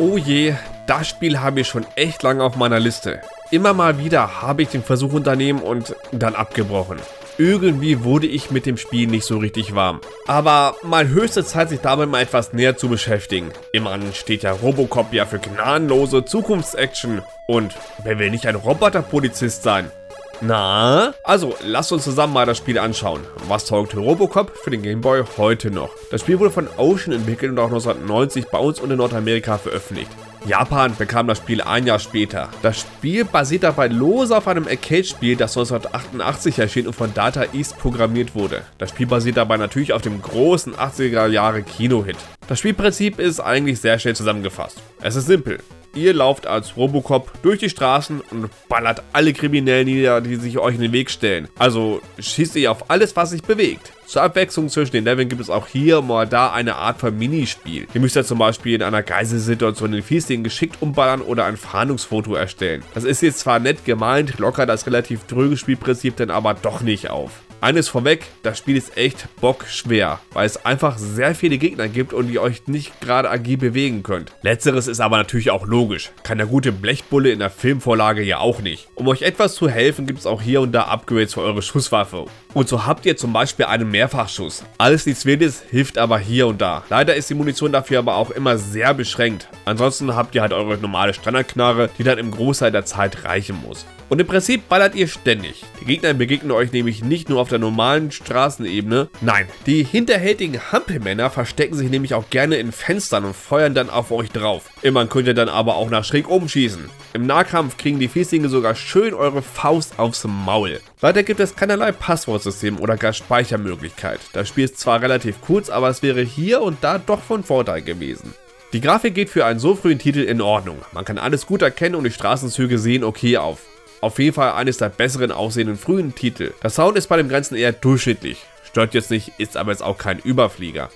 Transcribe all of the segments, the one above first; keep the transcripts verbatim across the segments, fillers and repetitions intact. Oh je, das Spiel habe ich schon echt lange auf meiner Liste. Immer mal wieder habe ich den Versuch unternommen und dann abgebrochen. Irgendwie wurde ich mit dem Spiel nicht so richtig warm. Aber mal höchste Zeit, sich damit mal etwas näher zu beschäftigen. Immerhin steht ja Robocop ja für gnadenlose Zukunftsaction. Und wer will nicht ein Roboterpolizist sein? Na? Also, lasst uns zusammen mal das Spiel anschauen. Was taugt Robocop für den Game Boy heute noch? Das Spiel wurde von Ocean entwickelt und auch neunzehnhundertneunzig bei uns und in Nordamerika veröffentlicht. Japan bekam das Spiel ein Jahr später. Das Spiel basiert dabei lose auf einem Arcade-Spiel, das neunzehnhundertachtundachtzig erschien und von Data East programmiert wurde. Das Spiel basiert dabei natürlich auf dem großen achtziger Jahre Kino-Hit. Das Spielprinzip ist eigentlich sehr schnell zusammengefasst. Es ist simpel. Ihr lauft als Robocop durch die Straßen und ballert alle Kriminellen nieder, die sich euch in den Weg stellen. Also schießt ihr auf alles, was sich bewegt. Zur Abwechslung zwischen den Leveln gibt es auch hier mal da eine Art von Minispiel. Ihr müsst ja zum Beispiel in einer Geiselsituation den Fiesling geschickt umballern oder ein Fahndungsfoto erstellen. Das ist jetzt zwar nett gemeint, lockert das relativ dröge Spielprinzip denn aber doch nicht auf. Eines vorweg, das Spiel ist echt bockschwer, weil es einfach sehr viele Gegner gibt und die euch nicht gerade agil bewegen könnt. Letzteres ist aber natürlich auch logisch, kann der gute Blechbulle in der Filmvorlage ja auch nicht. Um euch etwas zu helfen, gibt es auch hier und da Upgrades für eure Schusswaffe. Und so habt ihr zum Beispiel einen Mehrfachschuss. Alles nichts Wildes, hilft aber hier und da. Leider ist die Munition dafür aber auch immer sehr beschränkt. Ansonsten habt ihr halt eure normale Standardknarre, die dann im Großteil der Zeit reichen muss. Und im Prinzip ballert ihr ständig. Die Gegner begegnen euch nämlich nicht nur auf der normalen Straßenebene. Nein, die hinterhältigen Hampelmänner verstecken sich nämlich auch gerne in Fenstern und feuern dann auf euch drauf. Immerhin könnt ihr dann aber auch nach schräg oben schießen. Im Nahkampf kriegen die Fieslinge sogar schön eure Faust aufs Maul. Leider gibt es keinerlei Passwortsystem oder gar Speichermöglichkeit. Das Spiel ist zwar relativ kurz, aber es wäre hier und da doch von Vorteil gewesen. Die Grafik geht für einen so frühen Titel in Ordnung. Man kann alles gut erkennen und die Straßenzüge sehen okay auf. Auf jeden Fall eines der besseren aussehenden frühen Titel. Der Sound ist bei dem Ganzen eher durchschnittlich. Stört jetzt nicht, ist aber jetzt auch kein Überflieger.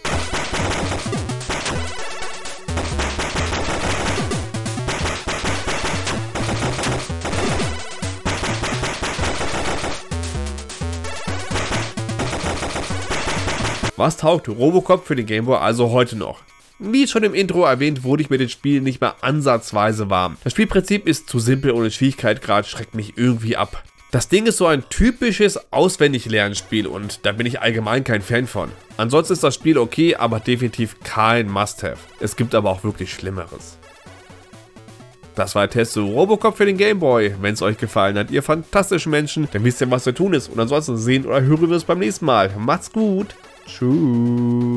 Was taugt Robocop für den Game Boy also heute noch? Wie schon im Intro erwähnt, wurde ich mit dem Spiel nicht mal ansatzweise warm. Das Spielprinzip ist zu simpel und der Schwierigkeitsgrad schreckt mich irgendwie ab. Das Ding ist so ein typisches Auswendiglernspiel und da bin ich allgemein kein Fan von. Ansonsten ist das Spiel okay, aber definitiv kein Must-Have. Es gibt aber auch wirklich Schlimmeres. Das war der Test zu Robocop für den Game Boy. Wenn es euch gefallen hat, ihr fantastischen Menschen, dann wisst ihr, was zu tun ist. Und ansonsten sehen oder hören wir uns beim nächsten Mal. Macht's gut. Tschüss.